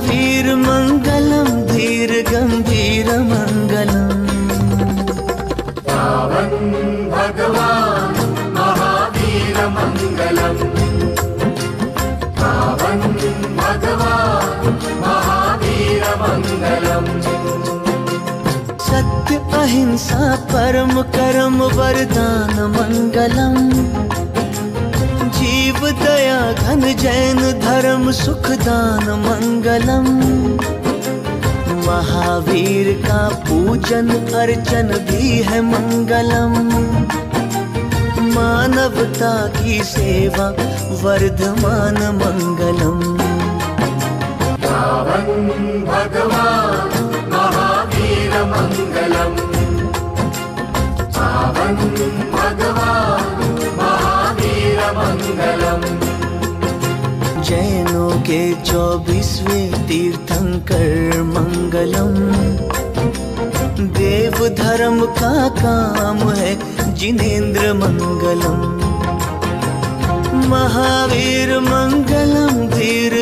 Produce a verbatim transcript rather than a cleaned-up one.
महावीर मंगलम धीर गंभीर मंगलम पावन भगवान महावीर मंगलम पावन भगवान महावीर मंगलम। सत्य अहिंसा परम कर्म वरदान मंगलम जीव दया घन जैन धर्म सुखदान मंगलम। महावीर का पूजन अर्चन भी है मंगलम मानवता की सेवा वर्धमान मंगलम। पावन भगवान महावीर मंगलम पावन भगवान मंगलम। जैनों के चौबीसवें तीर्थंकर मंगलम देव धर्म का काम है जिनेंद्र मंगलम। महावीर मंगलम धीर